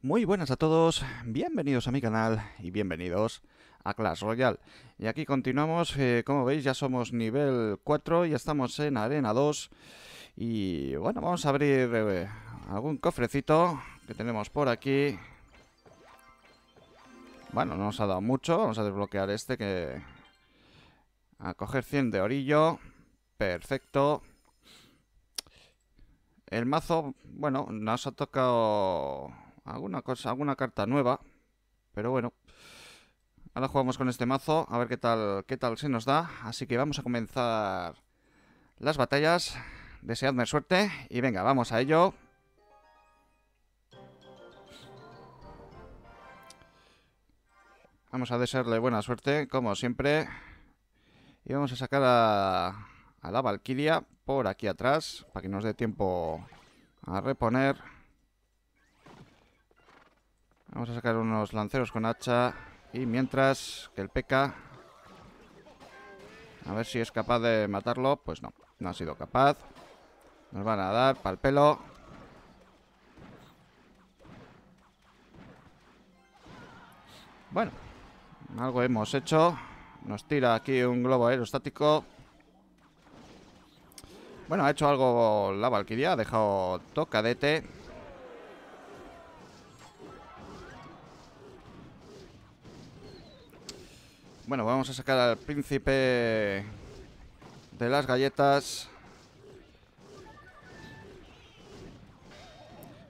Muy buenas a todos, bienvenidos a mi canal y bienvenidos a Clash Royale. Y aquí continuamos, como veis ya somos nivel 4, ya estamos en arena 2. Y bueno, vamos a abrir algún cofrecito que tenemos por aquí. Bueno, no nos ha dado mucho, vamos a desbloquear este que... A coger 100 de orillo, perfecto. El mazo, bueno, nos ha tocado... alguna cosa, alguna carta nueva. Pero bueno, ahora jugamos con este mazo, a ver qué tal se nos da. Así que vamos a comenzar las batallas. Deseadme suerte y venga, vamos a ello. Vamos a desearle buena suerte, como siempre. Y vamos a sacar a la Valkiria por aquí atrás, para que nos dé tiempo a reponer. Vamos a sacar unos lanceros con hacha. Y mientras que el P.E.K.K.A. a ver si es capaz de matarlo. Pues no, no ha sido capaz. Nos van a dar pa'l pelo. Bueno, algo hemos hecho. Nos tira aquí un globo aerostático. Bueno, ha hecho algo la Valkiria. Ha dejado tocadete. Bueno, vamos a sacar al príncipe de las galletas.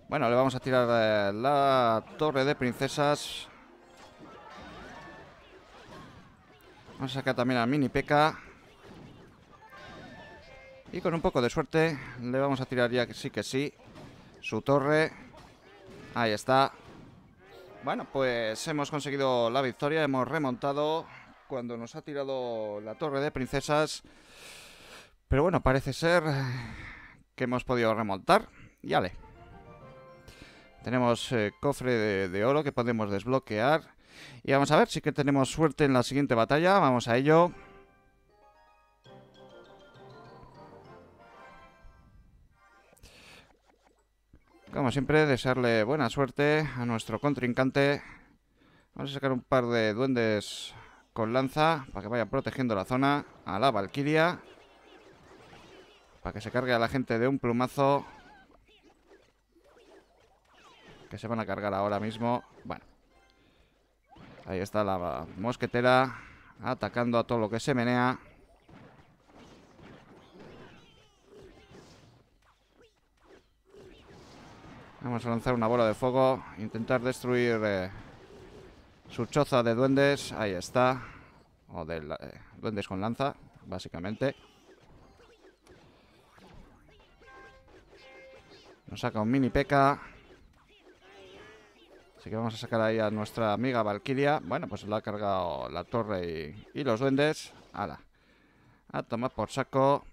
Bueno, le vamos a tirar la torre de princesas. Vamos a sacar también al Mini P.E.K.K.A. Y con un poco de suerte le vamos a tirar ya que sí su torre. Ahí está. Bueno, pues hemos conseguido la victoria, hemos remontado... cuando nos ha tirado la torre de princesas. Pero bueno, parece ser que hemos podido remontar. Y ale. Tenemos cofre de oro que podemos desbloquear. Y vamos a ver si que tenemos suerte en la siguiente batalla. Vamos a ello. Como siempre, desearle buena suerte a nuestro contrincante. Vamos a sacar un par de duendes... con lanza, para que vaya protegiendo la zona. A la Valkiria, para que se cargue a la gente de un plumazo, que se van a cargar ahora mismo. Bueno, ahí está la mosquetera, atacando a todo lo que se menea. Vamos a lanzar una bola de fuego, intentar destruir... su choza de duendes, ahí está. O de duendes con lanza, básicamente. Nos saca un Mini P.E.K.K.A. Así que vamos a sacar ahí a nuestra amiga Valkiria. Bueno, pues la ha cargado la torre y los duendes. ¡Hala! A tomar por saco.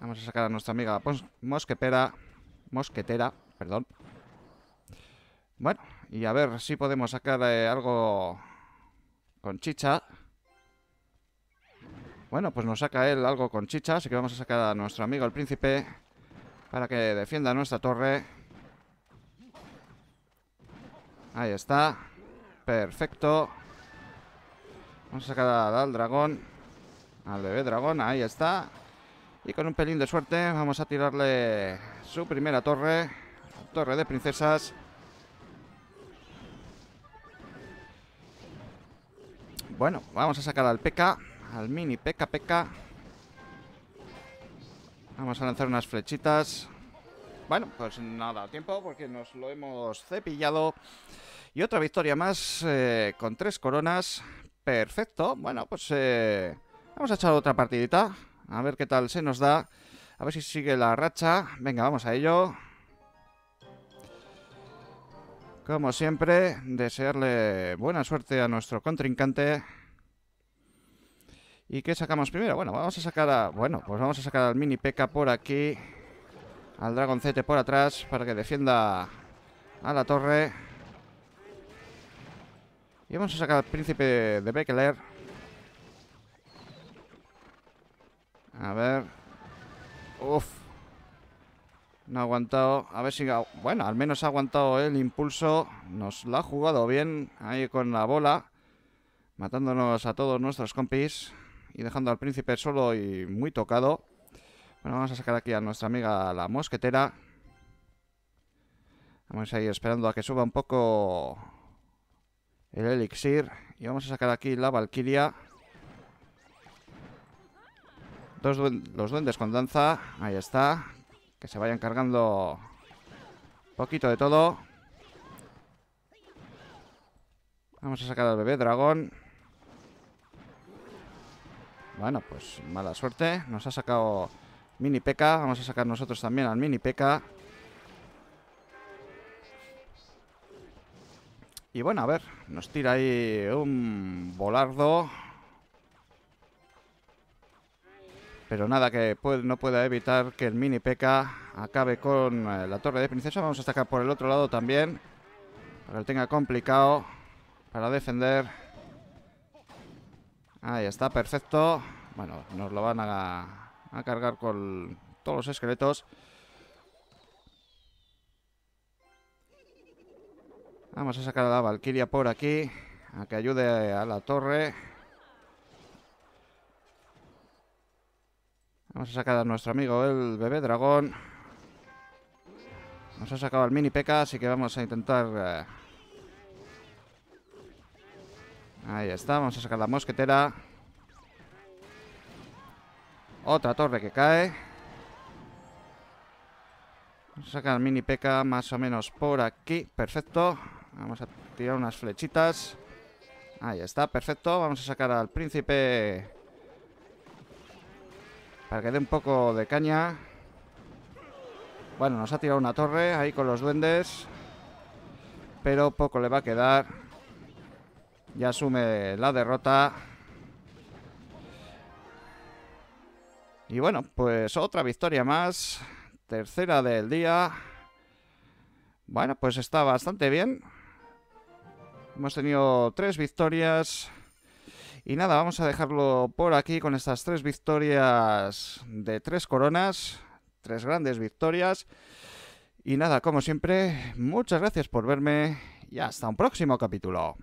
Vamos a sacar a nuestra amiga mosquetera, perdón. Bueno, y a ver si podemos sacar algo con chicha. Bueno, pues nos saca él algo con chicha, así que vamos a sacar a nuestro amigo el príncipe para que defienda nuestra torre. Ahí está. Perfecto. Vamos a sacar al dragón, al bebé dragón, ahí está. Y con un pelín de suerte vamos a tirarle su primera torre, la torre de princesas. Bueno, vamos a sacar al P.E.K.K.A., al Mini P.E.K.K.A. Vamos a lanzar unas flechitas. Bueno, pues no ha dado tiempo porque nos lo hemos cepillado. Y otra victoria más con 3 coronas. Perfecto. Bueno, pues vamos a echar otra partidita. A ver qué tal se nos da. A ver si sigue la racha. Venga, vamos a ello. Como siempre, desearle buena suerte a nuestro contrincante. ¿Y qué sacamos primero? Bueno, vamos a sacar a... bueno, pues vamos a sacar al Mini P.E.K.K.A. por aquí. Al dragoncete por atrás para que defienda a la torre. Y vamos a sacar al príncipe de Bekeler. A ver... ¡Uf! No ha aguantado. A ver si... Bueno, al menos ha aguantado el impulso. Nos lo ha jugado bien ahí con la bola, matándonos a todos nuestros compis y dejando al príncipe solo y muy tocado. Bueno, vamos a sacar aquí a nuestra amiga la mosquetera. Vamos a ir esperando a que suba un poco el elixir. Y vamos a sacar aquí la Valkiria. Los duendes con danza. Ahí está. Que se vayan cargando un poquito de todo. Vamos a sacar al bebé dragón. Bueno, pues mala suerte. Nos ha sacado Mini P.E.K.K.A. Vamos a sacar nosotros también al Mini P.E.K.K.A. Y bueno, a ver, nos tira ahí un volardo, pero nada que no pueda evitar que el Mini P.E.K.K.A. acabe con la torre de princesa. Vamos a atacar por el otro lado también, para que lo tenga complicado para defender. Ahí está, perfecto. Bueno, nos lo van a cargar con todos los esqueletos. Vamos a sacar a la Valkiria por aquí, a que ayude a la torre. Vamos a sacar a nuestro amigo el bebé dragón. Nos ha sacado el Mini P.E.K.K.A, así que vamos a intentar... Ahí está, vamos a sacar la mosquetera. Otra torre que cae. Vamos a sacar al Mini P.E.K.K.A más o menos por aquí. Perfecto. Vamos a tirar unas flechitas. Ahí está, perfecto. Vamos a sacar al príncipe para que dé un poco de caña. Bueno, nos ha tirado una torre ahí con los duendes, pero poco le va a quedar. Ya asume la derrota. Y bueno, pues otra victoria más. Tercera del día. Bueno, pues está bastante bien. Hemos tenido 3 victorias. Y nada, vamos a dejarlo por aquí con estas 3 victorias de 3 coronas. 3 grandes victorias. Y nada, como siempre, muchas gracias por verme y hasta un próximo capítulo.